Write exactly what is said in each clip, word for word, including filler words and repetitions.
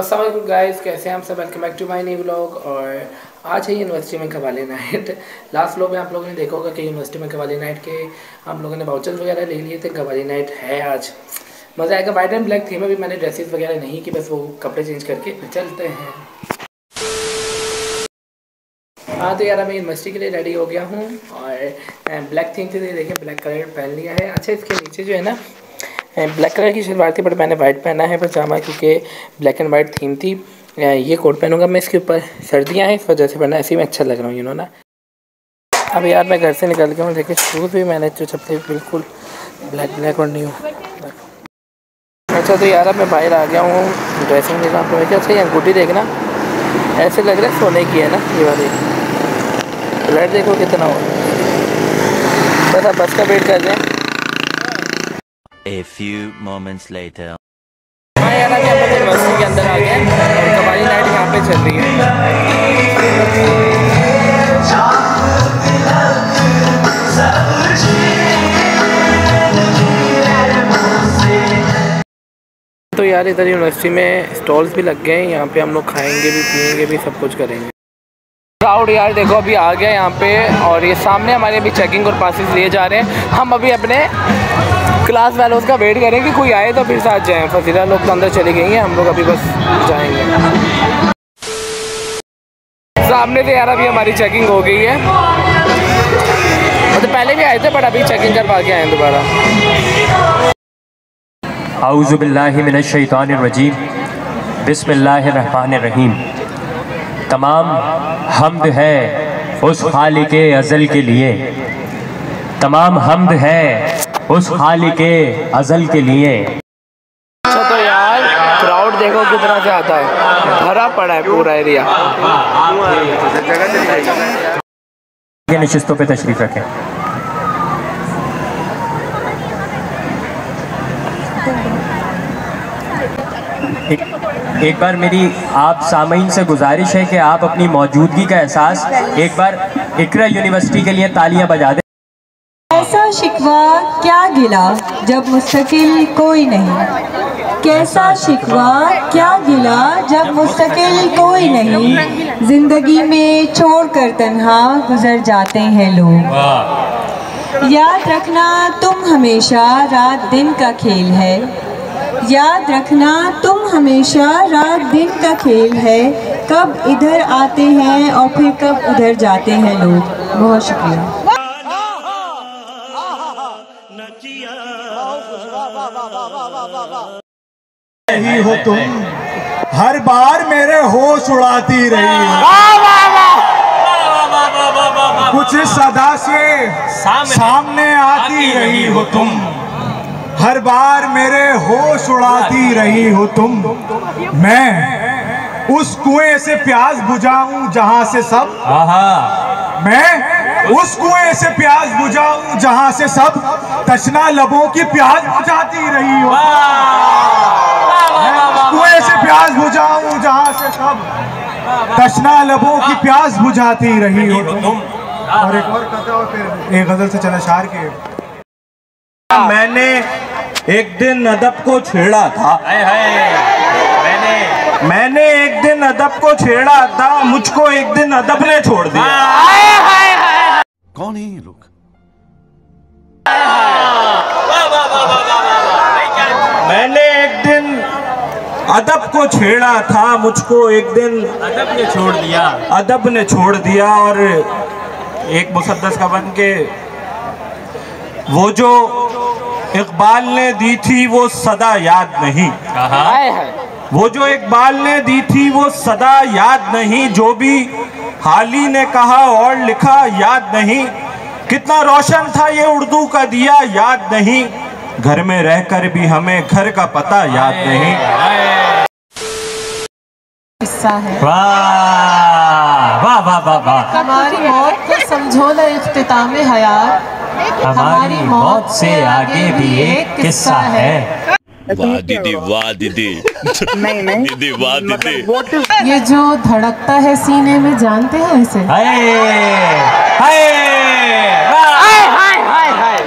अस्सलाम वालेकुम गाइस, कैसे हैं हम सब। Welcome back to my new vlog. और आज है यूनिवर्सिटी में कव्वाली नाइट। लास्ट व्लॉग में आप लोगों ने देखा होगा कि यूनिवर्सिटी में कव्वाली नाइट के हम लोगों ने वाउचर वगैरह ले लिए थे। कव्वाली नाइट है आज, मज़ा आएगा। वाइट एंड ब्लैक थीम में भी मैंने ड्रेसेस वगैरह नहीं की, बस वो कपड़े चेंज करके चलते हैं। हाँ तो यार मैं यूनिवर्सिटी के लिए रेडी हो गया हूँ और ब्लैक थीम थी, देखिए ब्लैक कलर पहन लिया है। अच्छा इसके नीचे जो है ना ब्लैक कलर की शलवार थी, बट मैंने वाइट पहना है पजामा क्योंकि ब्लैक एंड वाइट थीम थी। ये कोट पहनूंगा मैं, इसके ऊपर सर्दियाँ हैं इस वजह से, वरना ऐसे में अच्छा लग रहा हूँ यू नो ना। अब यार मैं घर से निकल गया हूँ, देखिए शूज़ भी मैंने जो चप्पल बिल्कुल ब्लैक ब्लैक और न्यू। अच्छा तो यार अब मैं बाहर आ गया हूँ ड्रेसिंग देखा आप लोग। अच्छा ये अंगूठी देखना, ऐसे लग रहा है सोने की है ना ये वाली। रेड देखो कितना हो, बस आप बस का वेट कर रहे हैं। A few moments later. हाँ यार आज हम यूनिवर्सिटी के अंदर आ गए और कव्वाली नाइट यहाँ पे चल रही है। तो यार इधर यूनिवर्सिटी में स्टॉल्स भी लग गए हैं, यहाँ पे हम लोग खाएंगे भी पियेंगे भी सब कुछ करेंगे। क्राउड यार देखो अभी आ गया यहाँ पे, और ये सामने हमारे अभी चेकिंग और पासेस लिए जा रहे हैं। हम अभी अपने क्लास वालों का वेट करें कि कोई आए तो फिर साथ जाएं। फजीला लोग तो अंदर चली गई हैं, हम लोग अभी बस जाएंगे। सामने से यार अभी हमारी चेकिंग हो गई है, मतलब तो पहले भी आए थे बट अभी चेकिंग करवा के आए हैं दोबारा। आऊज़ु बिल्लाहि मिनश शैतानिर रजीम, बिस्मिल्लाहिर रहमानिर रहीम। तमाम हम्द है उस खालिक़ अज़ल के लिए, तमाम हम्द है उस खालिक़ अज़ल के लिए। अच्छा तो यार क्राउड देखो कितना से आता है, भरा पड़ा है पूरा एरिया। ये निश्चितों पे तशरीफ रखें। एक, एक बार मेरी आप सामीन से गुजारिश है कि आप अपनी मौजूदगी का एहसास एक बार इकरा यूनिवर्सिटी के लिए तालियां बजा दें। कैसा शिकवा क्या गिला जब मुस्तकिल कोई नहीं, कैसा शिकवा क्या गिला जब मुस्तकिल कोई नहीं, जिंदगी में छोड़ कर तन्हा गुजर जाते हैं लोग। याद रखना तुम हमेशा रात दिन का खेल है, याद रखना तुम हमेशा रात दिन का खेल है, कब इधर आते हैं और फिर कब उधर जाते हैं लोग। बहुत शुक्रिया। रही हो तुम हर बार मेरे होश उड़ाती रही हो, कुछ सदा से सामने आती रही हो तुम, हर बार मेरे होश उड़ाती रही हो तुम। मैं उस कुएं से प्यास बुझाऊं जहां से सब, मैं उस कुएं से प्यास बुझाऊं जहां से सब तशना लबों की प्यास बुझाती रही हो, कुएं से प्यास बुझाऊं जहां से सब तशना लबों की प्यास बुझाती रही हो तुम। और एक और कथा और फिर एक गजल से चला शार के। मैंने एक दिन अदब को छेड़ा था, मैंने मैंने एक दिन अदब को छेड़ा था, मुझको एक दिन अदब ने छोड़ दिया। कौन है ये लोग? मैंने एक दिन अदब को छेड़ा था, मुझको एक दिन अदब ने छोड़ दिया, अदब ने छोड़ दिया। और एक मुसद्दस का बन के, वो जो इकबाल ने दी थी वो सदा याद नहीं, वो जो इकबाल ने दी थी वो सदा याद नहीं, जो भी हाली ने कहा और लिखा याद नहीं, कितना रोशन था ये उर्दू का दिया याद नहीं, घर में रहकर भी हमें घर का पता याद नहीं। किस्सा है, वाह वाह वाह वाह वाह। हमारी मौत को समझो ना इख्तितामे हयात, हमारी मौत से आगे भी एक किस्सा है। वाह दीदी वाह दीदी, नहीं नहीं दीदी वाह दीदी। ये जो धड़कता है सीने में जानते हैं इसे, हाय हाय हाय हाय हाय।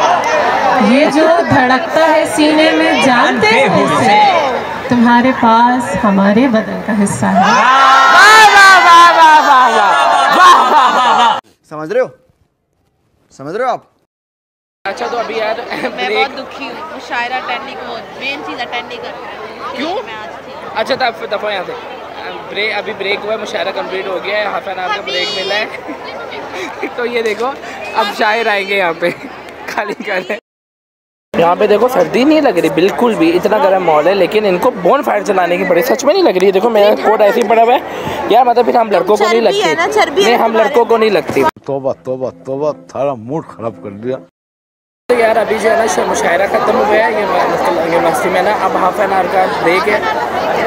ये जो धड़कता है सीने में जानते हैं इसे, तुम्हारे पास हमारे बदन का हिस्सा है। समझ रहे हो, समझ रहे हो आप? अच्छा तो अभी यार मैं बहुत दुखी हूँ, शायरा अटेंड नहीं को मेन चीज़ अटेंड नहीं कर रहा। क्यों? अच्छा तो आप दफा यहाँ से ब्रेक, अभी ब्रेक हुआ है, मुशायरा कंप्लीट हो गया है, हाफ एन आवर का ब्रेक मिला है। तो ये देखो अब शायर आएंगे यहाँ पे खाली कर। यहाँ पे देखो सर्दी नहीं लग रही बिल्कुल भी, इतना गर्म माहौल है, लेकिन इनको बोन फायर चलाने की पड़ी सच में नहीं लग रही है। देखो मेरा कोट ऐसे ही पड़ा हुआ है यार, मतलब फिर हम लड़कों को नहीं लगती, नहीं हम लड़कों को नहीं लगती। तोबा तोबा तोबा, थारा मूड खराब कर दिया। तो यार अभी जो है ना मुशायरा खत्म हो गया है यूनिवर्सिटी में ना, अब हाफ एन आवर का ब्रेक है,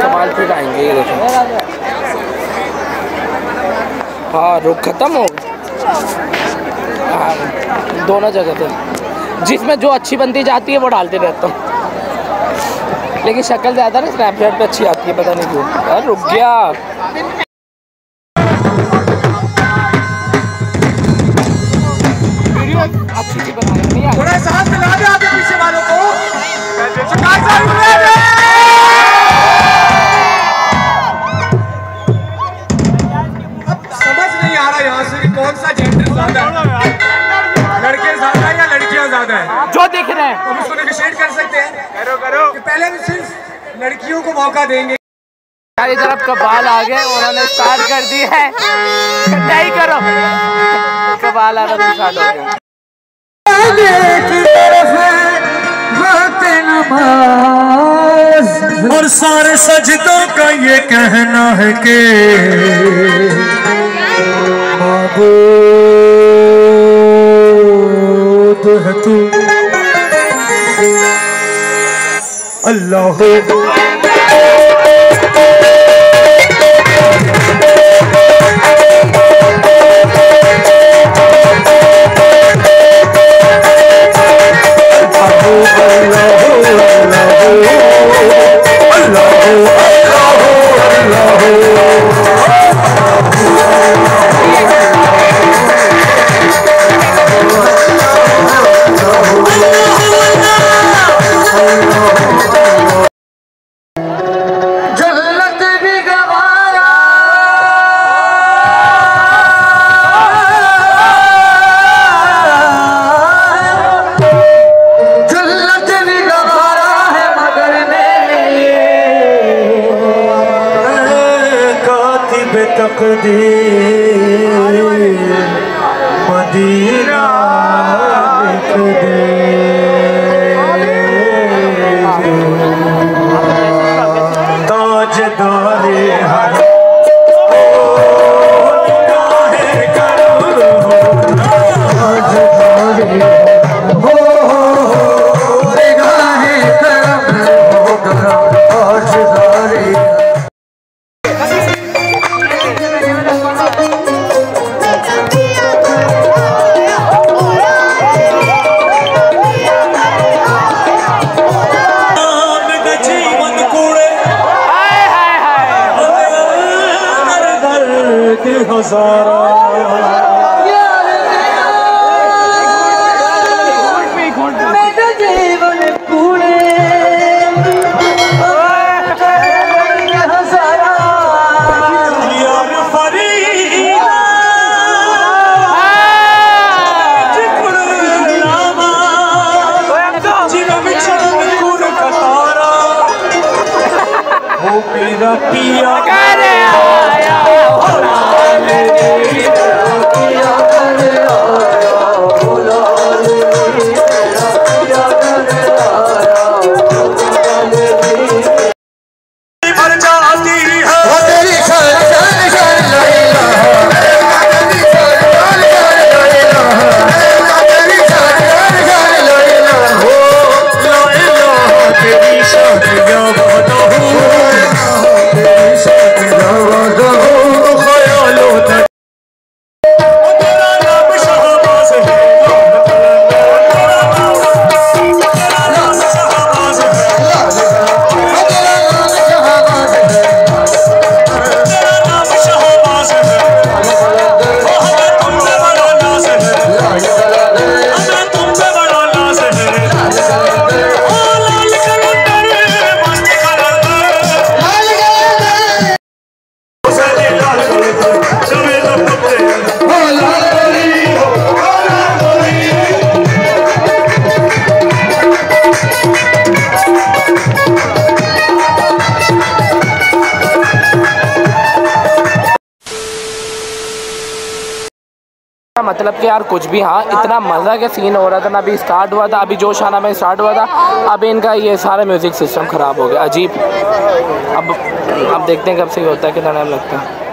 कमाल फिर आएंगे। ये देखो हाँ रुक खत्म हो दोनों जगह पे, जिसमें जो अच्छी बनती जाती है वो डालते रहता हूँ, लेकिन शक्ल ज़्यादा ना स्नैपचैट पे अच्छी आती है, पता नहीं क्यों। यार रुक गया। लड़कियों को मौका देंगे। सारी तरफ कबाल आ गए, उन्होंने स्टार्ट कर दी है, नहीं करो कबाल आ गए स्टार्ट हो गया। और सारे सजदों का ये कहना है कि माबूद है तू अल्लाह हो। Oh, no, no. मतलब कि यार कुछ भी, हाँ इतना मज़ा के सीन हो रहा था ना, अभी स्टार्ट हुआ था, अभी जोश आना में स्टार्ट हुआ था, अभी इनका ये सारा म्यूज़िक सिस्टम ख़राब हो गया। अजीब। अब अब देखते हैं कब से होता है, कितना टाइम लगता है।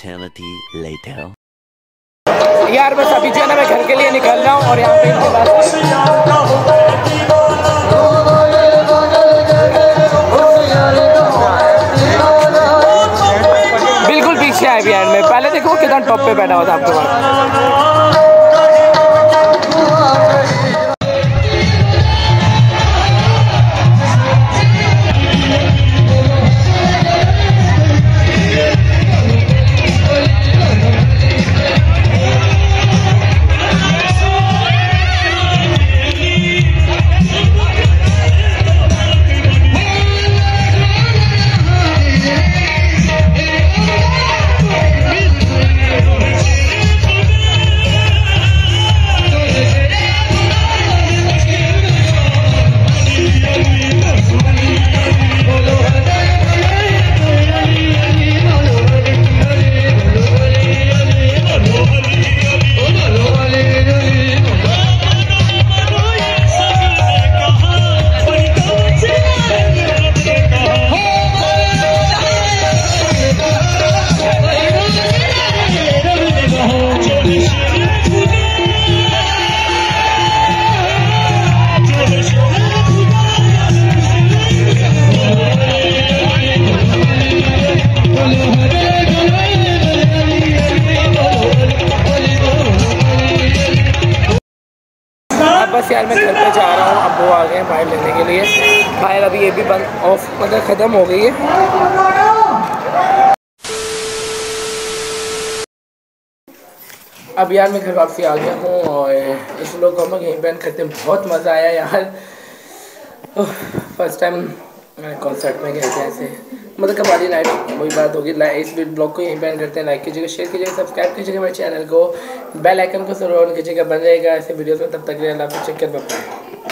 Eternity later. यार बस अभी जो है ना मैं घर के लिए निकल रहा हूँ और यहाँ पे इनके पास बिल्कुल पीछे आए भी एंड में, पहले देखो कितना टॉप पे बैठा हुआ था आपके पास। बस यार मैं घर पे जा रहा हूँ। अब वो आ गए फाइल लेने के लिए। फाइल अभी ये भी बंद ऑफ मतलब ख़त्म हो गई है। अब यार मैं घर वापसी आ गया हूँ और इस लोग को हम गेम बैन करते हैं। बहुत मज़ा आया यार। फर्स्ट टाइम कॉन्सर्ट में गए थे ऐसे। मतलब कव्वाली लाइव वही बात होगी। इस ब्लॉग को यहीं बैन करते हैं। लाइक कीजिएगा, शेयर कीजिएगा, सब्सक्राइब कीजिएगा मेरे चैनल को, बेल आइकन को जरूर ऑन कीजिएगा। बन जाएगा ऐसे वीडियोस में। तब तक के लिए अल्लाह हाफ़िज़। चेक कर।